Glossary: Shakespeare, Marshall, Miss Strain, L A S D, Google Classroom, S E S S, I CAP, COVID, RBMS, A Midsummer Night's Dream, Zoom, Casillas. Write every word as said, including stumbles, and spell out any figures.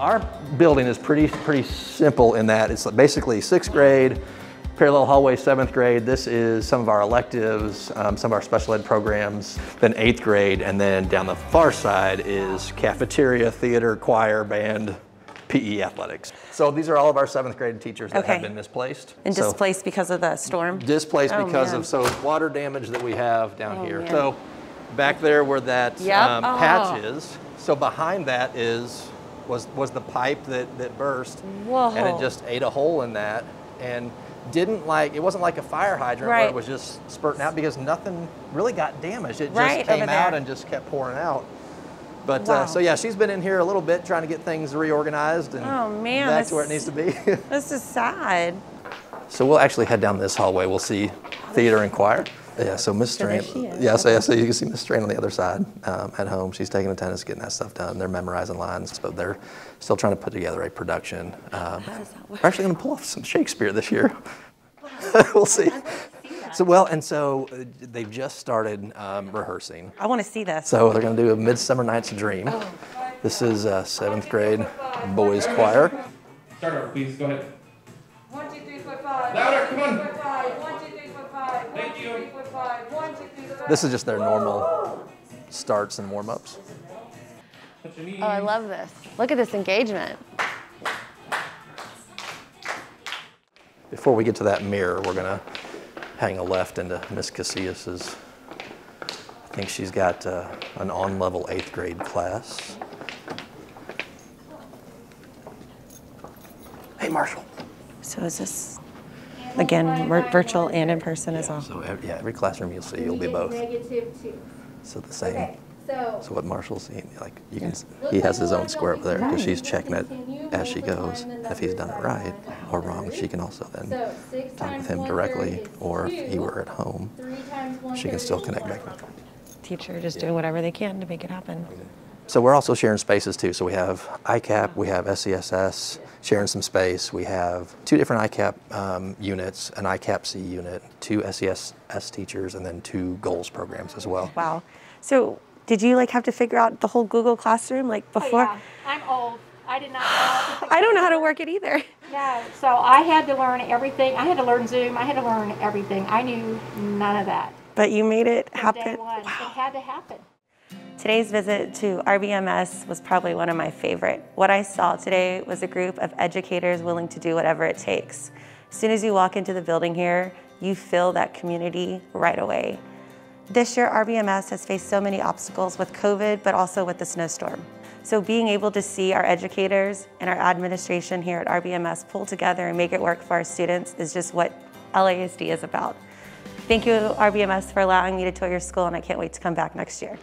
Our building is pretty, pretty simple in that it's basically sixth grade, parallel hallway seventh grade. This is some of our electives, um, some of our special ed programs, then eighth grade, and then down the far side is cafeteria, theater, choir, band, P E, athletics. So these are all of our seventh grade teachers that okay. have been misplaced. And so, displaced because of the storm? Displaced oh, because man. of so water damage that we have down oh, here. Man. So back there where that yep. um, oh. patch is, so behind that is was was the pipe that, that burst. Whoa. And it just ate a hole in that and didn't like, it wasn't like a fire hydrant right. where it was just spurting out because nothing really got damaged. It right, just came out and just kept pouring out. But wow. uh, so yeah, she's been in here a little bit trying to get things reorganized and oh, man, back to where it needs to be. This is sad. So we'll actually head down this hallway. We'll see theater and choir. Yeah, so Miss Strain, so yeah, so, yeah, so you can see Miss Strain on the other side um, at home. She's taking attendance, getting that stuff done. They're memorizing lines, but they're still trying to put together a production. Um, How does that work? We're actually going to pull off some Shakespeare this year. We'll see. So well, and so they've just started um, rehearsing. I want to see this. So they're going to do A Midsummer Night's Dream. Oh. This is uh, seventh grade boys choir. Start over, please. Go ahead. One, two, three, four, five. Louder, come on. One, two, three, four, five. Thank you. This is just their normal starts and warm-ups. Oh, I love this. Look at this engagement. Before we get to that mirror, we're going to hang a left into Miz Casillas'. I think she's got uh, an on-level eighth grade class. Hey, Marshall. So is this, again, virtual and in person yeah, as well? So every, yeah, every classroom you'll see, you'll be both. Negative two. So the same. Okay, so, so what Marshall's seeing, like you yeah. can, he has his own square up there because right. she's checking it as she goes. If he's done it right or wrong, she can also then so talk with him directly, or two, if he were at home, she can still connect back with him. Teacher just yeah. doing whatever they can to make it happen. Okay. So we're also sharing spaces too. So we have I CAP, we have S E S S sharing some space. We have two different I CAP um, units, an I CAP C unit, two S E S S teachers, and then two goals programs as well. Wow. So did you like have to figure out the whole Google Classroom like before? Oh, yeah. I'm old. I did not know how to figure I don't know how to work it either. No. So I had to learn everything. I had to learn Zoom. I had to learn everything. I knew none of that. But you made it From happen. Day one. Wow. It had to happen. Today's visit to R B M S was probably one of my favorite. What I saw today was a group of educators willing to do whatever it takes. As soon as you walk into the building here, you feel that community right away. This year, R B M S has faced so many obstacles with COVID, but also with the snowstorm. So being able to see our educators and our administration here at R B M S pull together and make it work for our students is just what L A S D is about. Thank you, R B M S, for allowing me to tour your school, and I can't wait to come back next year.